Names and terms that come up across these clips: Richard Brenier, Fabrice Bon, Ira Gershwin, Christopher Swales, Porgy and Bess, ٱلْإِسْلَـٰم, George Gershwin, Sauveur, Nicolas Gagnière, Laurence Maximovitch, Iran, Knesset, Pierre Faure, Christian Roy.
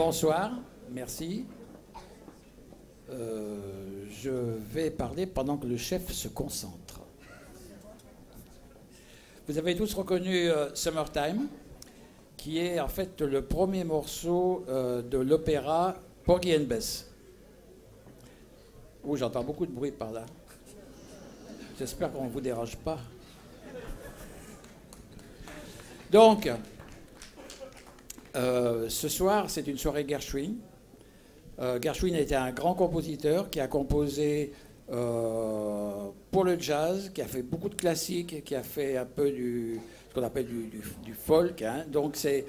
Bonsoir, merci. Je vais parler pendant que le chef se concentre. Vous avez tous reconnu Summertime, qui est en fait le premier morceau de l'opéra Porgy and Bess. Oh, j'entends beaucoup de bruit par là. J'espère qu'on ne vous dérange pas. Donc... ce soir, c'est une soirée Gershwin. Gershwin était un grand compositeur qui a composé pour le jazz, qui a fait beaucoup de classiques, qui a fait un peu ce qu'on appelle du folk. Hein. Donc c'est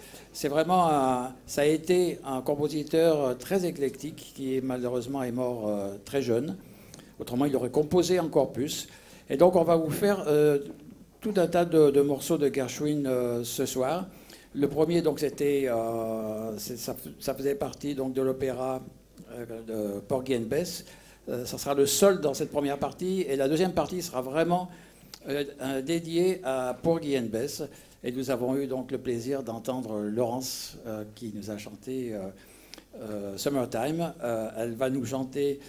vraiment ça a été un compositeur très éclectique qui malheureusement est mort très jeune. Autrement, il aurait composé encore plus. Et donc on va vous faire tout un tas de morceaux de Gershwin ce soir. Le premier, donc, c'était, ça faisait partie donc, de l'opéra de Porgy and Bess. Ça sera le seul dans cette première partie. Et la deuxième partie sera vraiment dédiée à Porgy and Bess. Et nous avons eu donc le plaisir d'entendre Laurence qui nous a chanté Summertime. Elle va nous chanter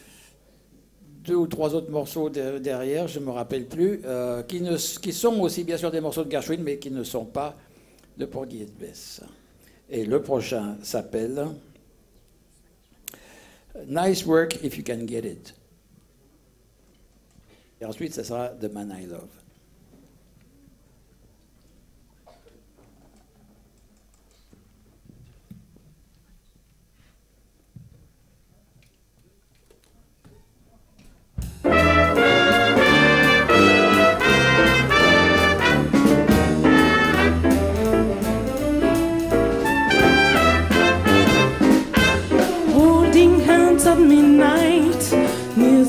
deux ou trois autres morceaux derrière, je ne me rappelle plus, qui sont aussi bien sûr des morceaux de Gershwin, mais qui ne sont pas de Porgy and Bess. Et le prochain s'appelle Nice Work If You Can Get It. Et ensuite, ce sera The Man I Love.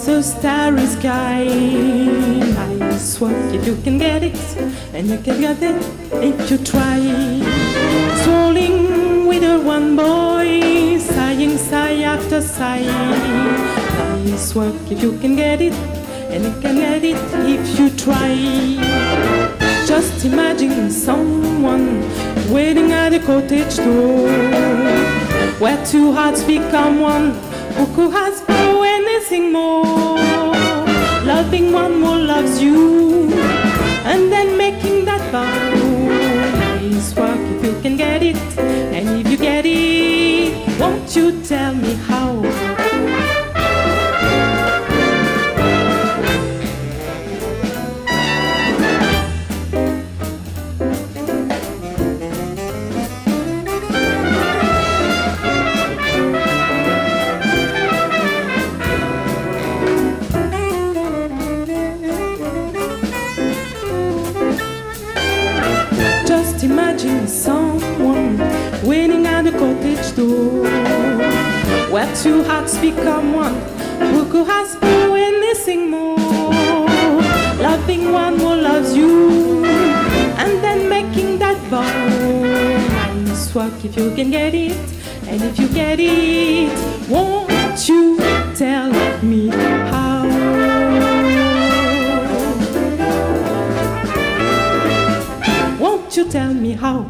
The starry sky, nice one, if you can get it, and you can get it if you try. Swirling with a one boy, sighing sigh after sigh. Nice one, if you can get it, and you can get it if you try. Just imagine someone waiting at a cottage door, where two hearts become one, who has no anything more. Loving one who loves you, and then making that vow. Nice work if you can get it, and if you get it, won't you tell me how? Someone waiting at the cottage door, where two hearts become one, who could ask for anything more? Loving one who loves you, and then making that vow. Nice work if you can get it, and if you get it, won't you tell me how? You tell me how.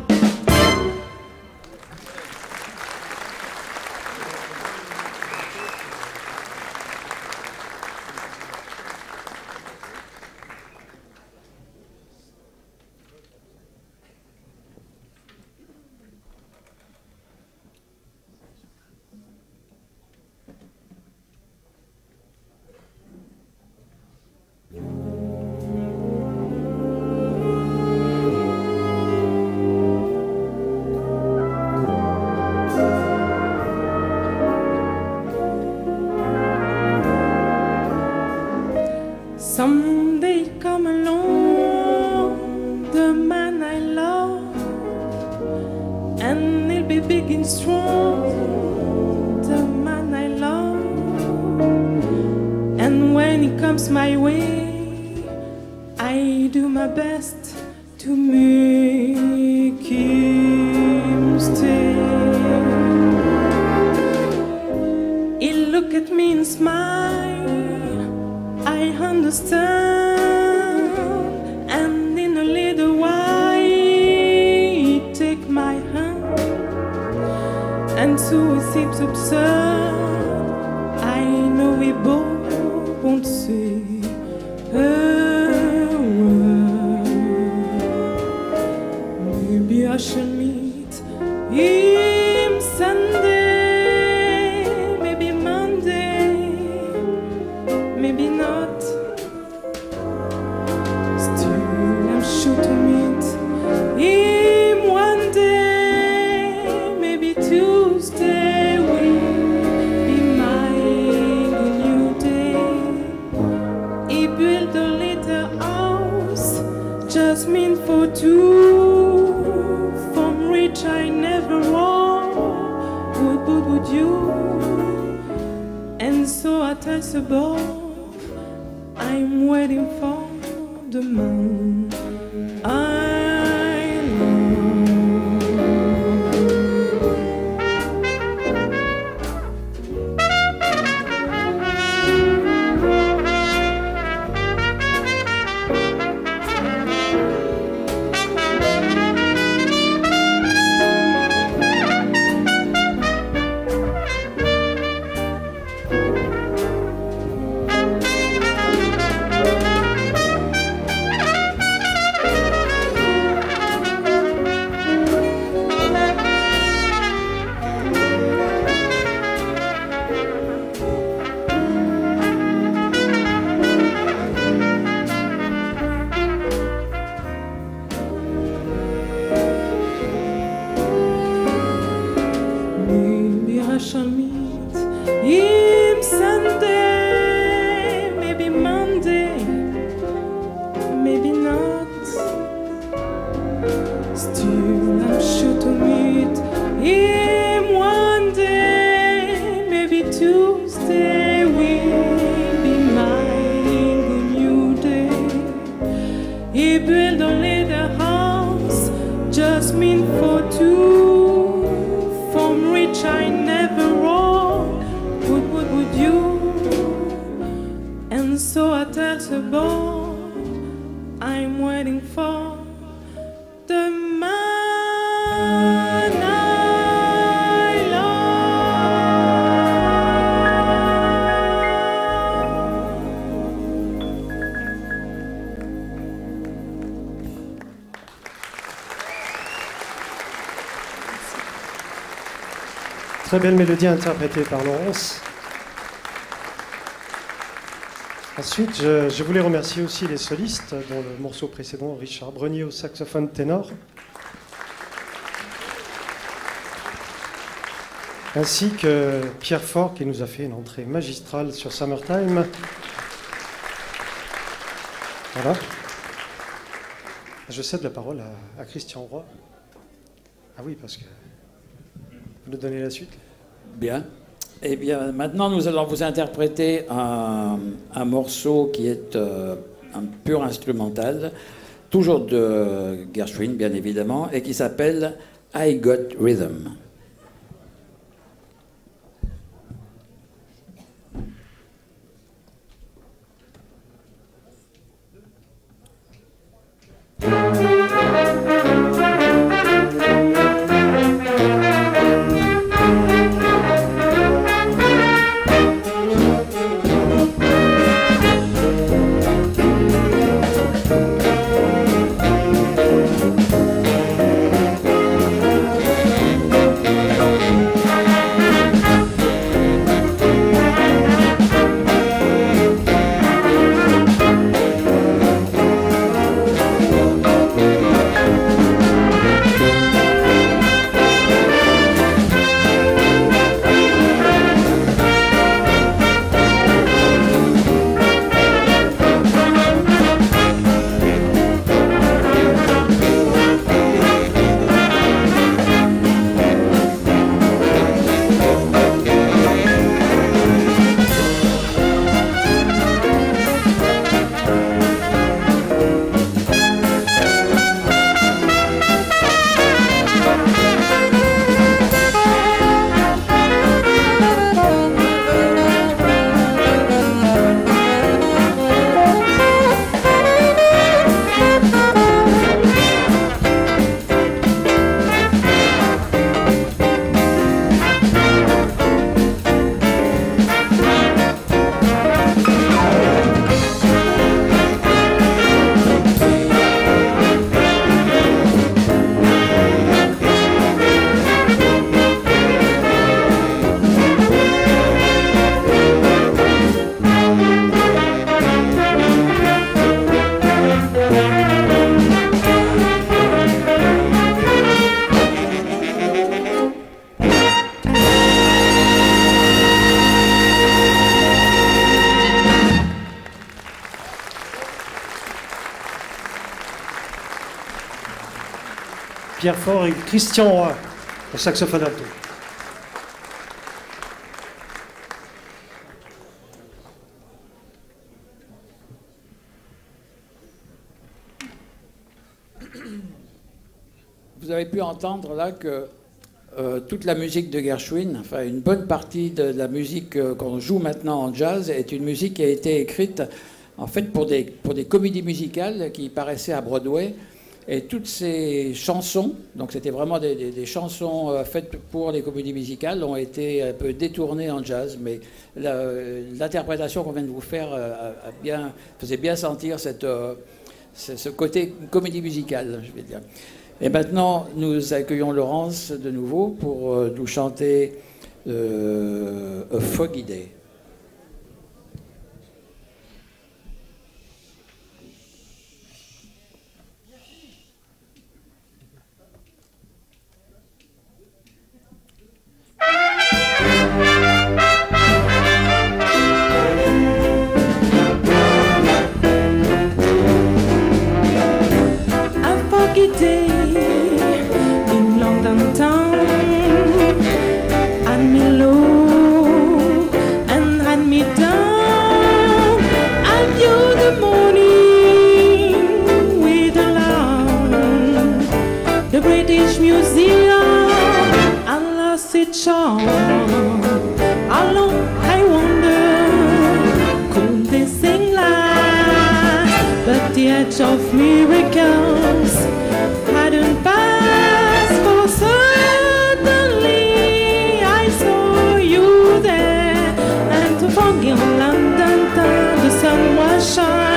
untouchable. I'm waiting for the man I love. Très belle mélodie interprétée par Laurence. Ensuite, je voulais remercier aussi les solistes, dont le morceau précédent, Richard Brenier au saxophone ténor, ainsi que Pierre Faure qui nous a fait une entrée magistrale sur Summertime. Voilà. Je cède la parole à Christian Roy. Ah oui, parce que vous nous donnez la suite. Bien. Eh bien, maintenant, nous allons vous interpréter un morceau qui est un pur instrumental, toujours de Gershwin, bien évidemment, et qui s'appelle « I Got Rhythm ». Pierre Faure et Christian Roy, au saxophone alto. Vous avez pu entendre là que toute la musique de Gershwin, enfin une bonne partie de la musique qu'on joue maintenant en jazz, est une musique qui a été écrite en fait pour des comédies musicales qui paraissaient à Broadway. Et toutes ces chansons, donc c'était vraiment des chansons faites pour les comédies musicales, ont été un peu détournées en jazz, mais l'interprétation qu'on vient de vous faire faisait bien sentir ce côté comédie musicale, je vais dire. Et maintenant, nous accueillons Laurence de nouveau pour nous chanter « A Foggy Day ». Alone, I wonder, could they sing like church of miracles hadn't passed, for suddenly I saw you there, and the foggy London town, the sun was shining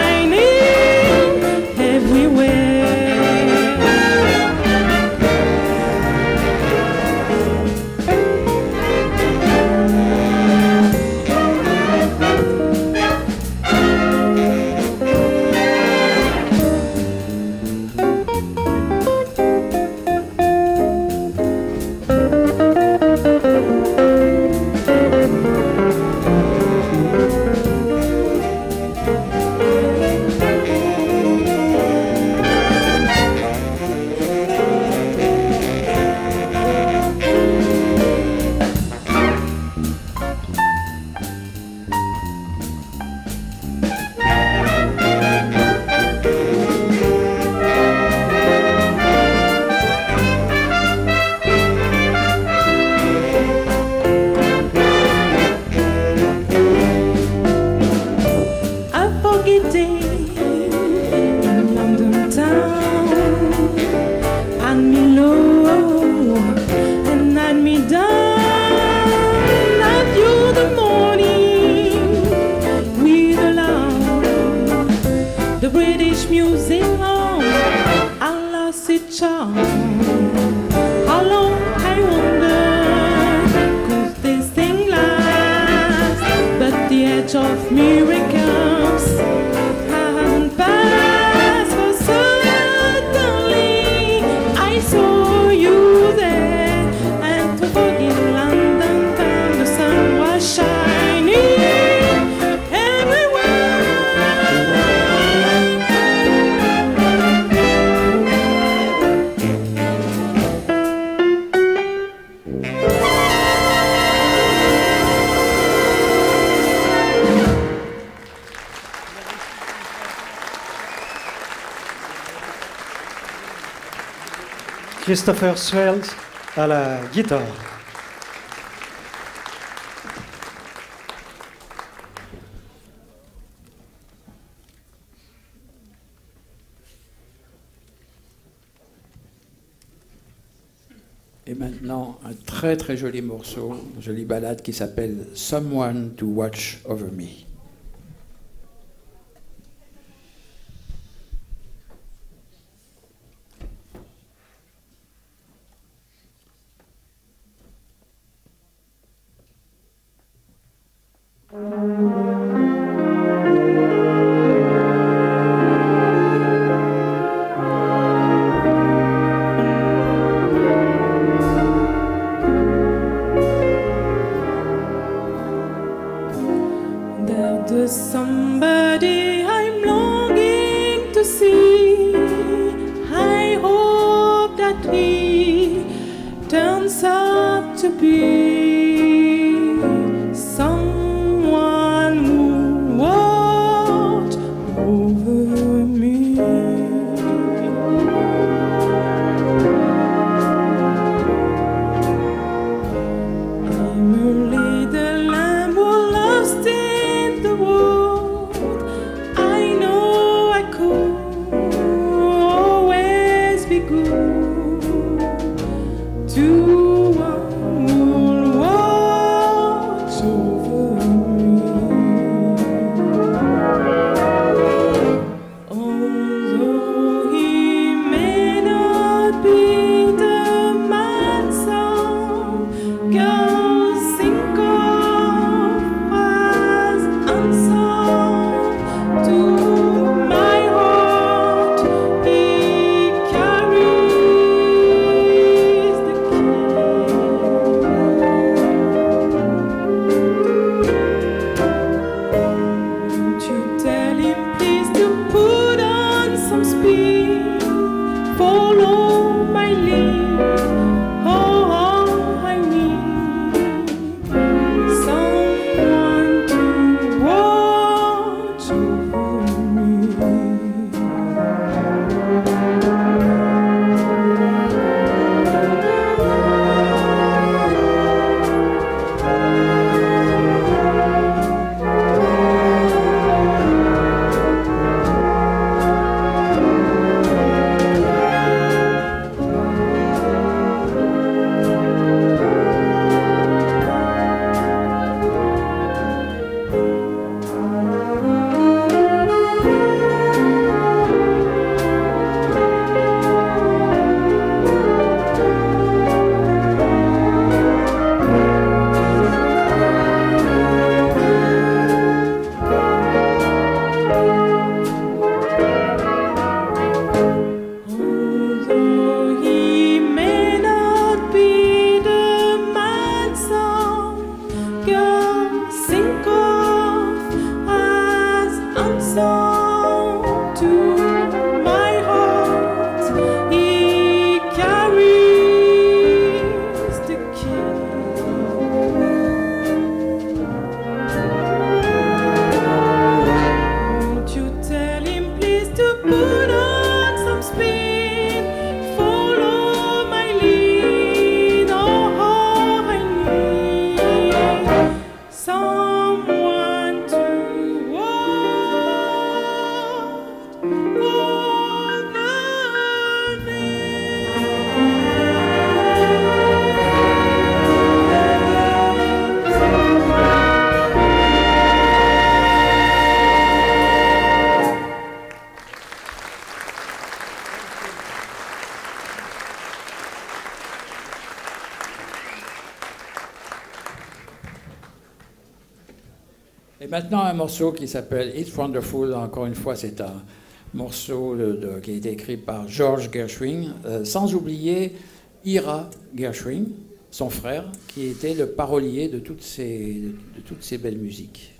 Christopher Swales à la guitare. Et maintenant, un très très joli morceau, une jolie balade qui s'appelle « Someone to Watch Over Me ». To one who Maintenant, un morceau qui s'appelle « It's Wonderful ». Encore une fois, c'est un morceau qui a été écrit par George Gershwin, sans oublier Ira Gershwin, son frère, qui était le parolier de toutes ces belles musiques.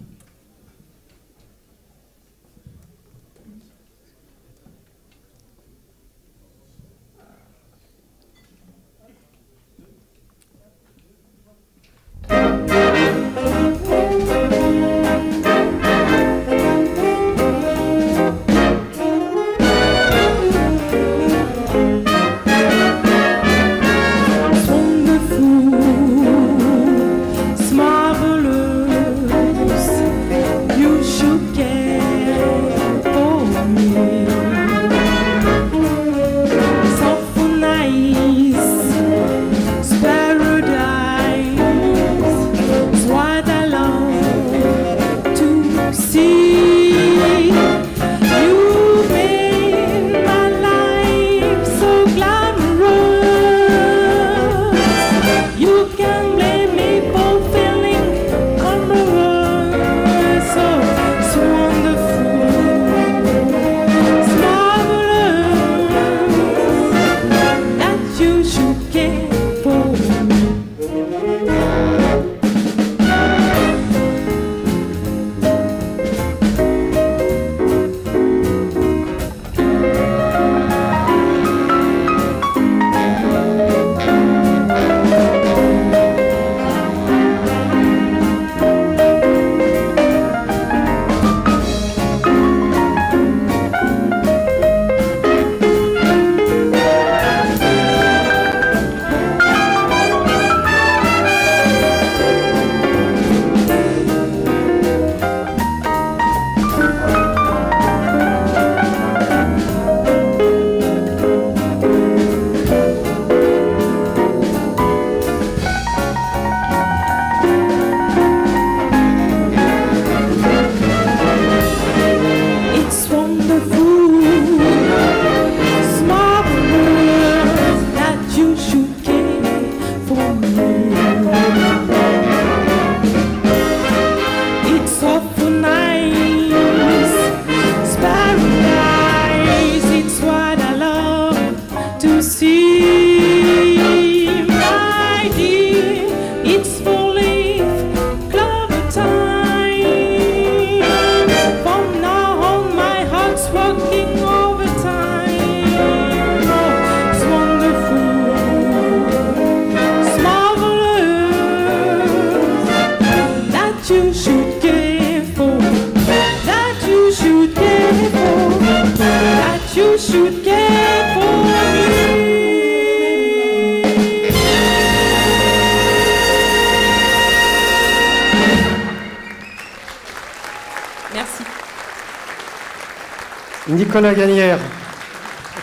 Nicolas Gagnière,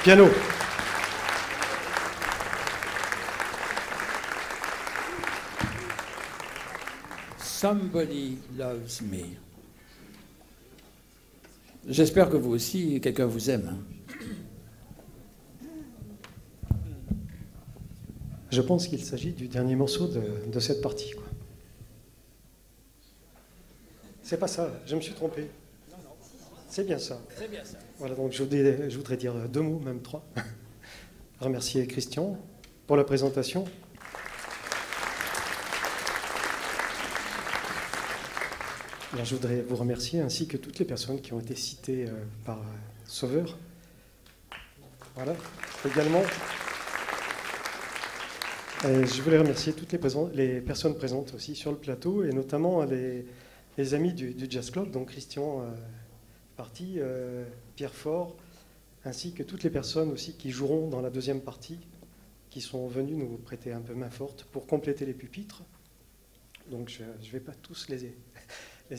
piano. Somebody loves me. J'espère que vous aussi, quelqu'un vous aime. Je pense qu'il s'agit du dernier morceau de cette partie, quoi. C'est pas ça, je me suis trompé. C'est bien ça. C'est bien ça. Voilà, donc je voudrais dire deux mots, même trois. Remercier Christian pour la présentation. Bien, je voudrais vous remercier, ainsi que toutes les personnes qui ont été citées par Sauveur. Voilà, également. Et je voulais remercier toutes les personnes présentes aussi sur le plateau, et notamment les amis du Jazz Club, donc Christian parti, Pierre Faure, ainsi que toutes les personnes aussi qui joueront dans la deuxième partie, qui sont venues nous prêter un peu main forte pour compléter les pupitres. Donc je ne vais pas tous les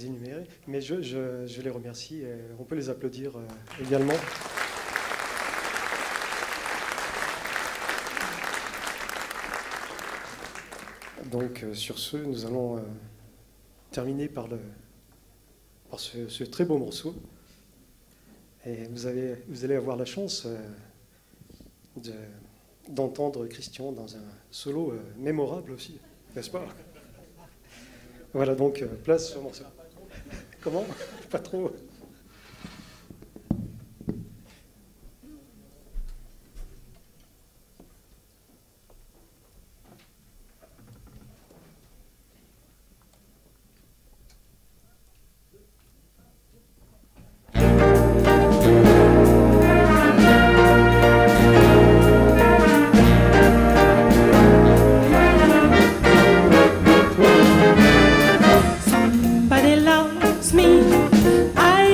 énumérer, mais je les remercie. On peut les applaudir également. Donc sur ce, nous allons terminer par ce très beau morceau. Et vous allez avoir la chance d'entendre Christian dans un solo mémorable aussi, n'est-ce pas? Voilà, donc place au morceau. Comment? Pas trop. Me, I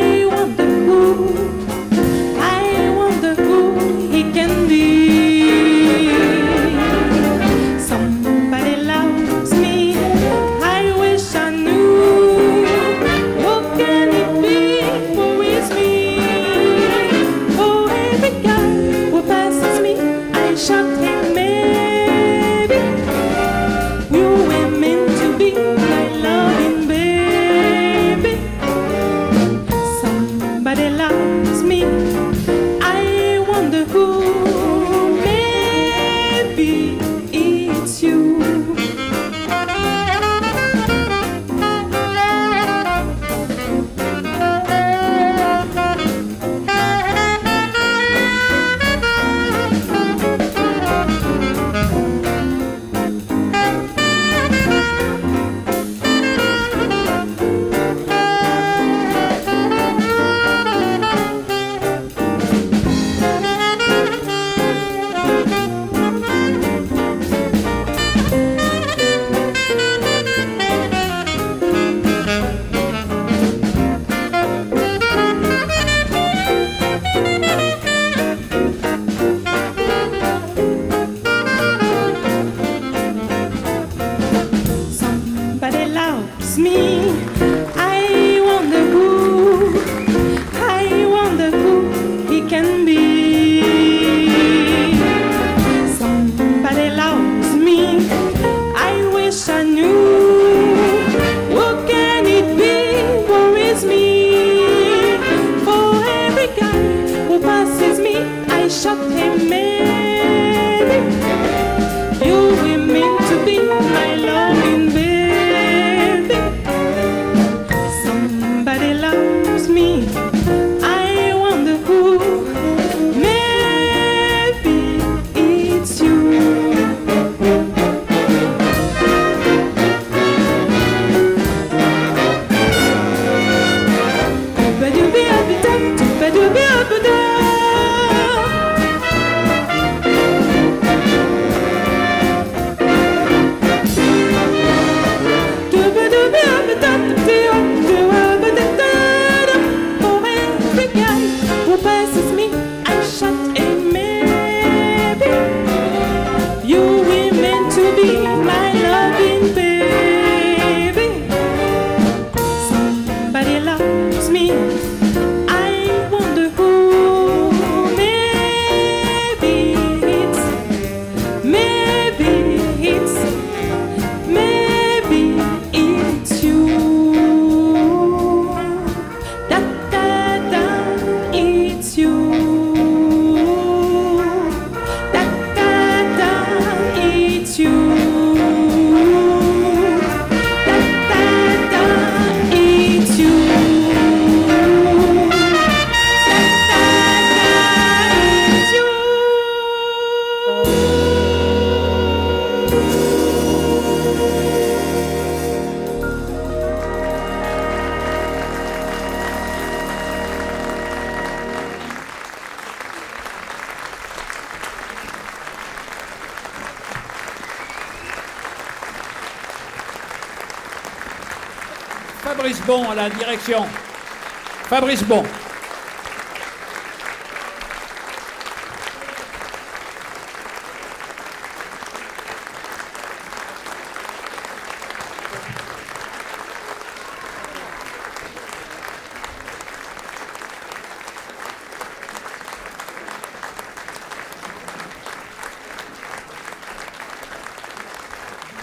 Fabrice Bon à la direction. Fabrice Bon.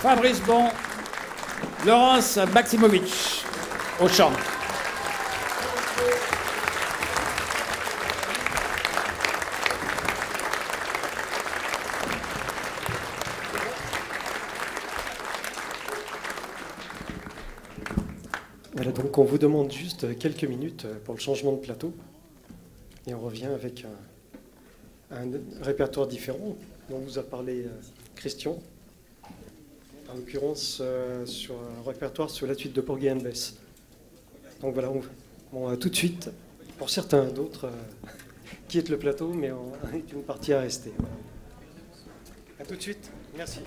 Fabrice Bon, Laurence Maximovitch, au chant. Voilà, donc on vous demande juste quelques minutes pour le changement de plateau. Et on revient avec un répertoire différent dont vous a parlé Christian. En l'occurrence, sur un répertoire sur la suite de Porgy and Bess. Donc voilà, on tout de suite, pour certains d'autres, quittent le plateau, mais on a une partie à rester. Voilà. À tout de suite, merci.